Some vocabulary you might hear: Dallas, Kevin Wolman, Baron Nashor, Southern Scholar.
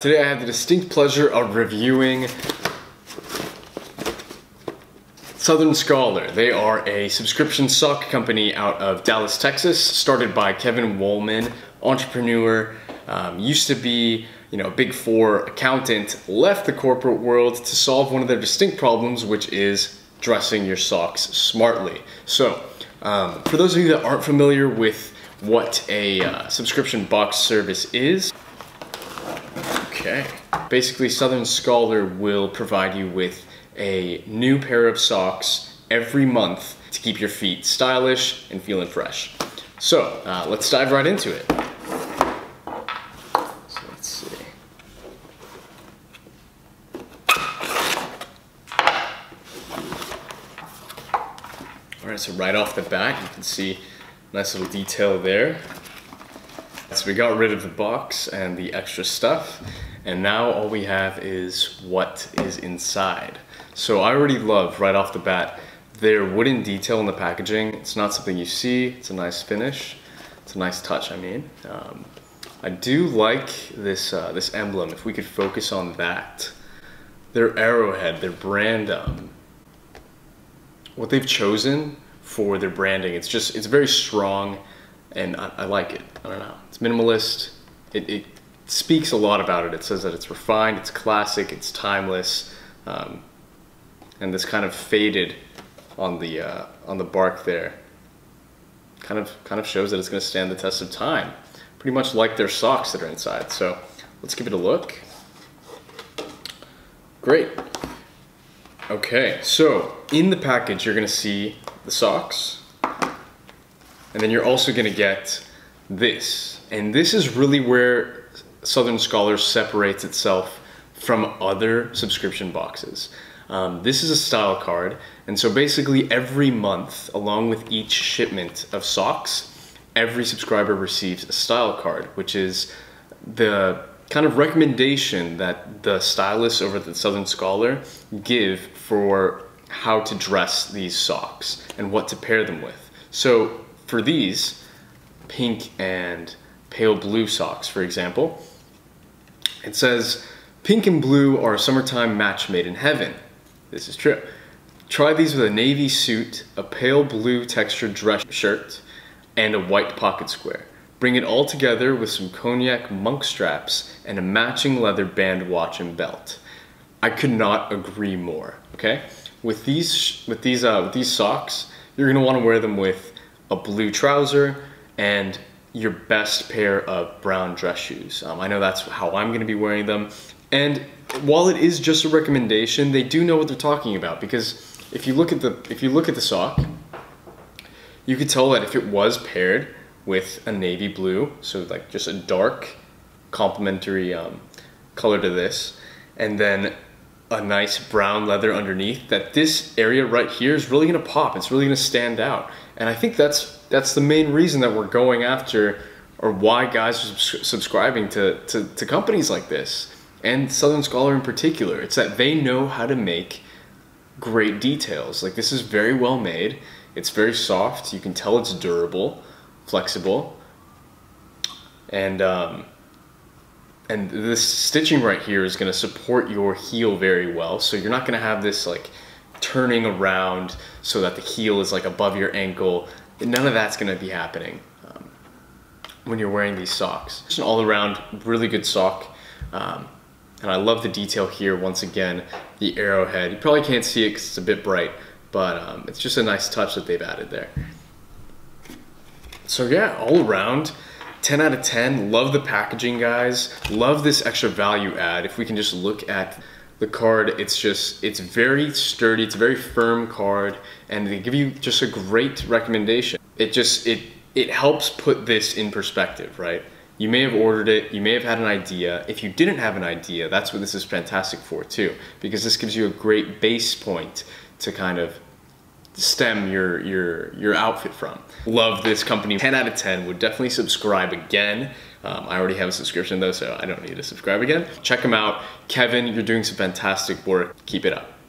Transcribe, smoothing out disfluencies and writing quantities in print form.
Today I have the distinct pleasure of reviewing Southern Scholar. They are a subscription sock company out of Dallas, Texas, started by Kevin Wolman, entrepreneur, used to be a Big Four accountant, left the corporate world to solve one of their distinct problems, which is dressing your socks smartly. So for those of you that aren't familiar with what a subscription box service is, okay. Basically, Southern Scholar will provide you with a new pair of socks every month to keep your feet stylish and feeling fresh. So let's dive right into it. So let's see. All right, so right off the bat, you can see nice little detail there. So we got rid of the box and the extra stuff, and now all we have is what is inside. So I already love, right off the bat, their wooden detail in the packaging. It's not something you see. It's a nice finish. It's a nice touch, I mean. I do like this, this emblem, if we could focus on that. Their arrowhead, their brand, what they've chosen for their branding, it's very strong. And I like it. I don't know. It's minimalist. It speaks a lot about it. It says that it's refined, it's classic, it's timeless, and this kind of faded on the bark there kind of shows that it's going to stand the test of time. Pretty much like their socks that are inside. So let's give it a look. Great. Okay, so in the package you're going to see the socks. And then you're also gonna get this. And this is really where Southern Scholar separates itself from other subscription boxes. This is a style card. And so basically every month, along with each shipment of socks, every subscriber receives a style card, which is the kind of recommendation that the stylists over at Southern Scholar give for how to dress these socks and what to pair them with. So, for these pink and pale blue socks, for example, it says, "Pink and blue are a summertime match made in heaven." This is true. "Try these with a navy suit, a pale blue textured dress shirt, and a white pocket square. Bring it all together with some cognac monk straps and a matching leather band watch and belt." I could not agree more, okay? With these socks, you're gonna wanna wear them with a blue trouser and your best pair of brown dress shoes. I know that's how I'm gonna be wearing them. And while it is just a recommendation, they do know what they're talking about, because if you look at the sock, you could tell that if it was paired with a navy blue, so like just a dark complementary color to this, and then a nice brown leather underneath, that this area right here is really gonna pop. It's really gonna stand out. And I think that's the main reason that we're going after, or why guys are subscribing to companies like this, and Southern Scholar in particular. It's that they know how to make great details. Like, this is very well made. It's very soft. You can tell it's durable, flexible. And this stitching right here is gonna support your heel very well. So you're not gonna have this like turning around so that the heel is like above your ankle. None of that's gonna be happening when you're wearing these socks. It's an all around really good sock. And I love the detail here. Once again, the arrowhead. You probably can't see it because it's a bit bright, but it's just a nice touch that they've added there. So yeah, all around, 10 out of 10, love the packaging, guys. Love this extra value add. If we can just look at the card, it's very sturdy, it's a very firm card, and they give you just a great recommendation. It helps put this in perspective, right? You may have ordered it, you may have had an idea. If you didn't have an idea, that's what this is fantastic for too, because this gives you a great base point to kind of stem your outfit from. Love this company. 10 out of 10. Would definitely subscribe again. I already have a subscription though, so I don't need to subscribe again. Check them out. Kevin, you're doing some fantastic work. Keep it up.